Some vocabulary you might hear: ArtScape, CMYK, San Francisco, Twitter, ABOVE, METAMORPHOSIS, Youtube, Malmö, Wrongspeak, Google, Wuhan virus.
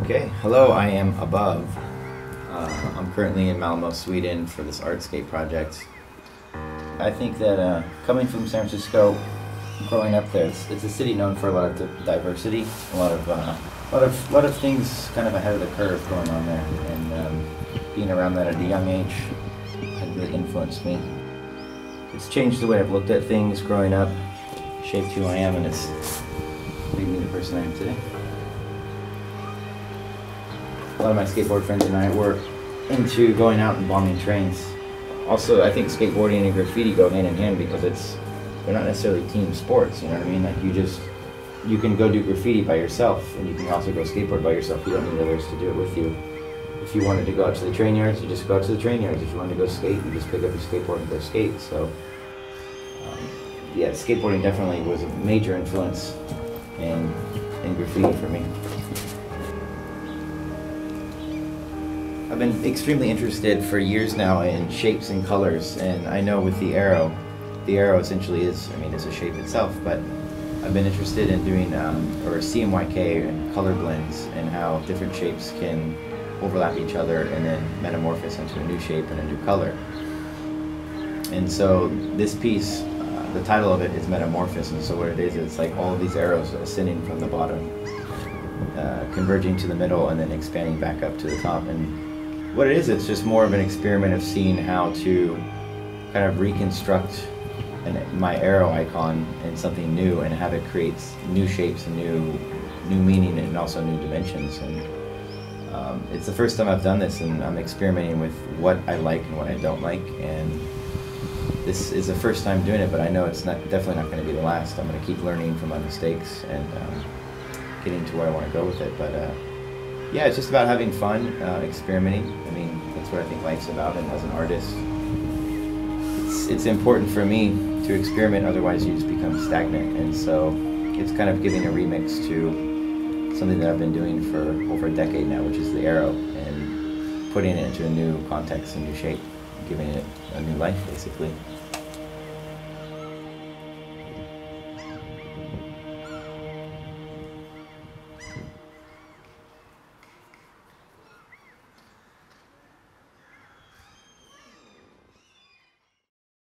Okay, hello, I am Above. I'm currently in Malmo, Sweden for this Artscape project. I think that coming from San Francisco, growing up there, it's a city known for a lot of diversity, a lot of things kind of ahead of the curve going on there, and being around that at a young age had really influenced me. It's changed the way I've looked at things growing up, shaped who I am, and it's made me the person I am today. A lot of my skateboard friends and I were into going out and bombing trains. Also, I think skateboarding and graffiti go hand in hand because they're not necessarily team sports, you know what I mean? Like you can go do graffiti by yourself, and you can also go skateboard by yourself. You don't need others to do it with you. If you wanted to go out to the train yards, you just go out to the train yards. If you wanted to go skate, you just pick up your skateboard and go skate. So, yeah, skateboarding definitely was a major influence in graffiti for me. I've been extremely interested for years now in shapes and colors, and I know with the arrow essentially is a shape itself, but I've been interested in doing CMYK and color blends, and how different shapes can overlap each other and then metamorphose into a new shape and a new color. And so this piece, the title of it is Metamorphosis, and so what it is, it's like all of these arrows ascending from the bottom, converging to the middle, and then expanding back up to the top. And what it is, it's just more of an experiment of seeing how to kind of reconstruct my arrow icon in something new, and how it creates new shapes and new meaning, and also new dimensions. And it's the first time I've done this, and I'm experimenting with what I like and what I don't like. And this is the first time doing it, but I know it's definitely not going to be the last. I'm going to keep learning from my mistakes and getting to where I want to go with it. But yeah, it's just about having fun, experimenting. I mean, that's what I think life's about, and as an artist, it's important for me to experiment, otherwise you just become stagnant. And so it's kind of giving a remix to something that I've been doing for over a decade now, which is the arrow, and putting it into a new context, a new shape, giving it a new life, basically.